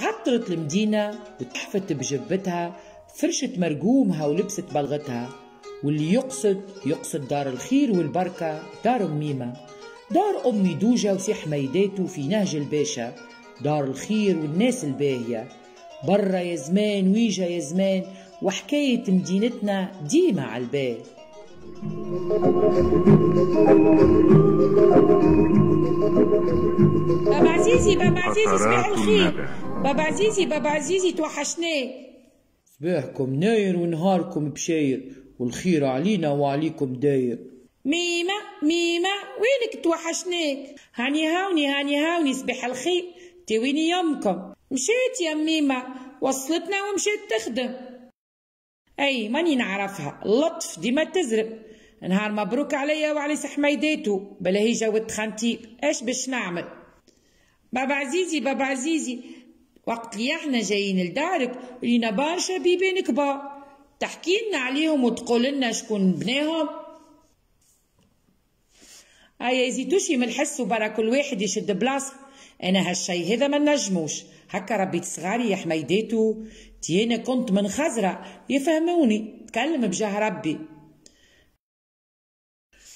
تعطرت المدينة وتحفت بجبتها، فرشت مرقومها ولبست بلغتها. واللي يقصد يقصد دار الخير والبركة، دار أميمة، دار أمي دوجة وسي حميداتو في نهج الباشا، دار الخير والناس الباهية. برا يا زمان ويجا يا زمان، وحكاية مدينتنا ديما عالبال. بابا عزيزي بابا عزيزي صباح الخير، بابا عزيزي بابا عزيزي توحشناك. صباحكم ناير ونهاركم بشاير، والخير علينا وعليكم داير. ميمة ميمة وينك توحشناك؟ هاني هاوني هاني هاوني صباح الخير، تاوين يمكم؟ مشيت يا ميمة، وصلتنا ومشيت تخدم. اي ماني نعرفها، اللطف ديما تزرب. نهار مبروك عليا وعلى سحميداتو، بلا هي جاوبت خانتيب، اش باش نعمل؟ بابا عزيزي بابا عزيزي، وقت اللي احنا جايين لدارك لينا برشا بيبان كبار، تحكي لنا عليهم وتقول لنا شكون بناهم؟ ايا يزيدوشي من الحس وبرا كل واحد يشد بلاصه، انا هالشي هذا ما نجموش، هكا ربيت صغاري يا حميداتو، تي انا كنت من خزرة يفهموني، تكلم بجاه ربي.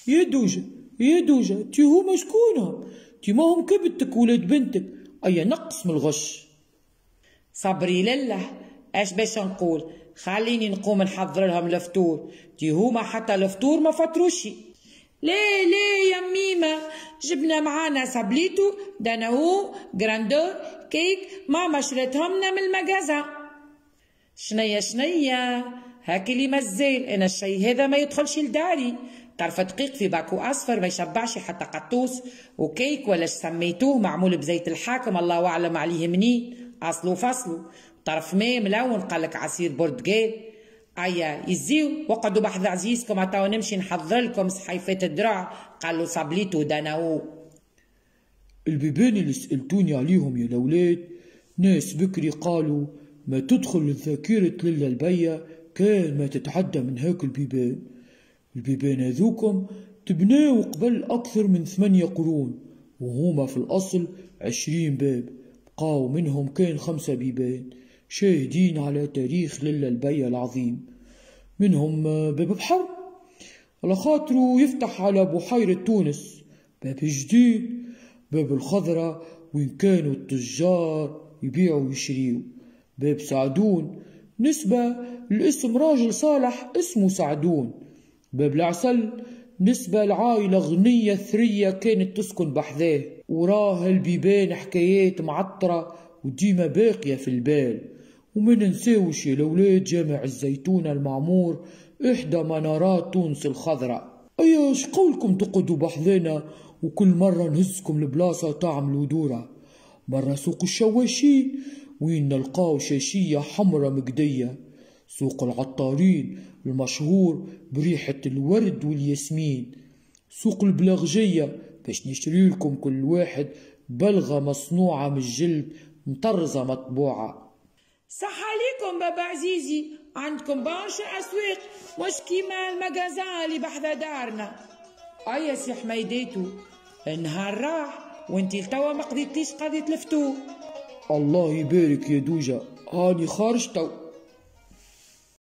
يا دوجة يا دوجة، تي هما شكونهم؟ تي ماهم كبتك ولاد بنتك، ايا نقص من الغش. صبري لله، اش باش نقول، خليني نقوم نحضر لهم الفطور، تي هما حتى الفطور ما فطروشي. ليه ليه يا ميمة، جبنا معانا سابليتو، داناو، جراندور، كيك، ماما شريتهمنا من المجازة. شنيا شنيا، هاكي لي مازال، أنا الشي هذا ما يدخلش لداري، طرف دقيق في باكو أصفر ما يشبعش حتى قطوس، وكيك ولا سميتوه معمول بزيت الحاكم الله أعلم عليه منين، أصلو فصلو، طرف ماء ملون قالك عصير برتقال. أيا يزيو وقعدوا بحذ عزيزكم عطاو نمشي نحضر لكم صحيفات الدراع، قالوا صبليتو داناو. البيبان اللي سألتوني عليهم يا الأولاد، ناس بكري قالوا ما تدخل الذاكرة للا البيا كان ما تتعدى من هاك البيبان. البيبان هذوكم تبناو قبل أكثر من 8 قرون، وهما في الأصل 20 باب، بقاو منهم كان 5 بيبان شاهدين على تاريخ للا البيا العظيم. منهم باب بحر على خاطرو يفتح على بحيرة تونس، باب جديد، باب الخضرة وين كانوا التجار يبيعوا ويشريوا، باب سعدون نسبة لاسم راجل صالح اسمه سعدون، باب العسل نسبة لعائلة غنية ثرية كانت تسكن بحذاه. وراه البيبان حكايات معطرة وديما باقية في البال. وما ننساوش يا الأولاد جامع الزيتونة المعمور، إحدى منارات تونس الخضراء. أيا شقولكم تقعدوا بحذانا وكل مرة نهزكم لبلاصة تعملوا دورة؟ مرة سوق الشواشين وين نلقاو شاشية حمرة مقدية، سوق العطارين المشهور بريحة الورد والياسمين، سوق البلاغجية باش نشري لكم كل واحد بلغة مصنوعة من الجلد مطرزة مطبوعة. صح عليكم بابا عزيزي، عندكم برشا أسواق مش كيما المجازان اللي بحذا دارنا. أيا سي حميداتو، النهار راح وانتي لتوا ما قضيتليش قضية الفطور. الله يبارك يا دوجة، هاني خارج تو.